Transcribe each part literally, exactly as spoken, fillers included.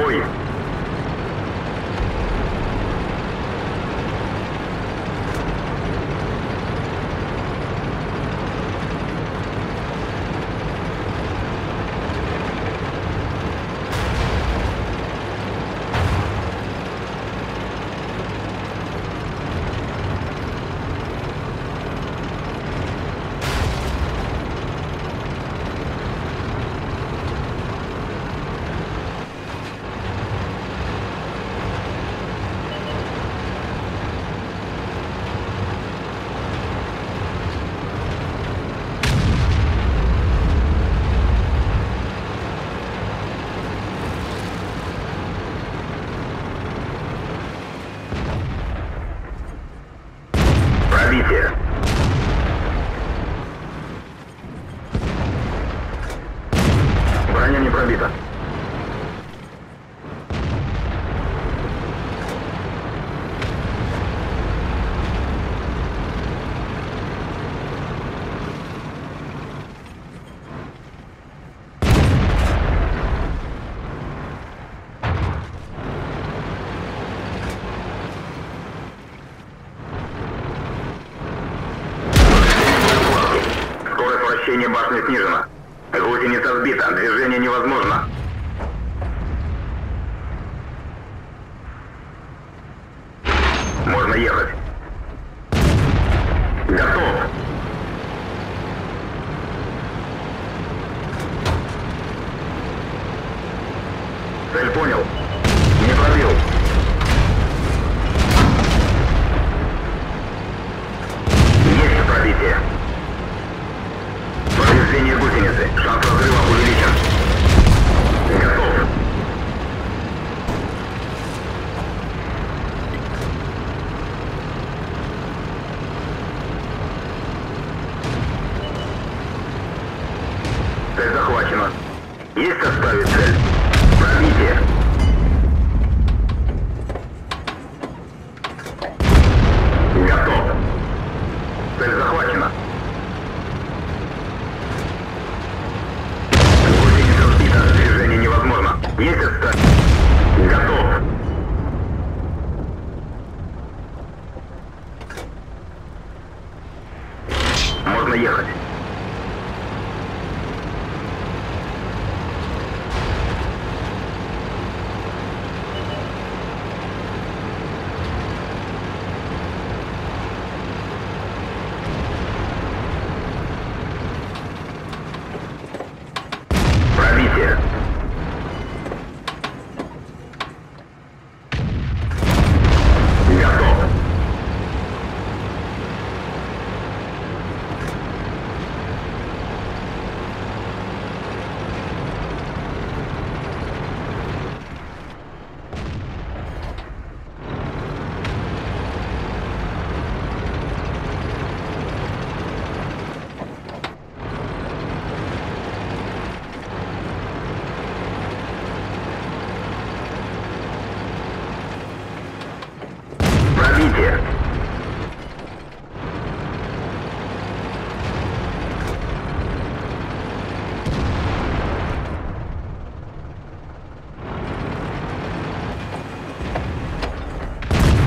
Бой! Башня снижена. Гусеница сбита. Движение невозможно. Можно ехать. Готов. Цель понял. Не пробил. Есть пробитие. Повреждение гусеницы. Шанс разрыва увеличен. Готов. Цель захвачена. Есть оставить цель? Пробитие. Готов. Цель захвачена. Есть отстань. Готов. Можно ехать.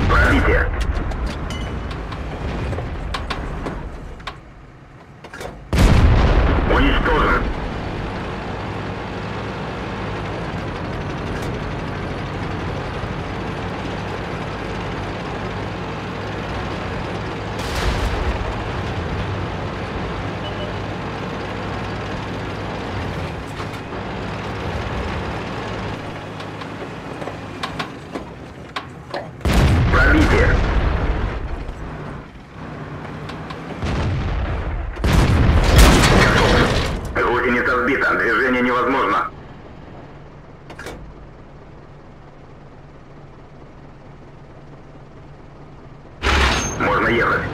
Пробитие. Пробитие. Уничтожен. Гусеница сбита. Движение невозможно. Можно ехать.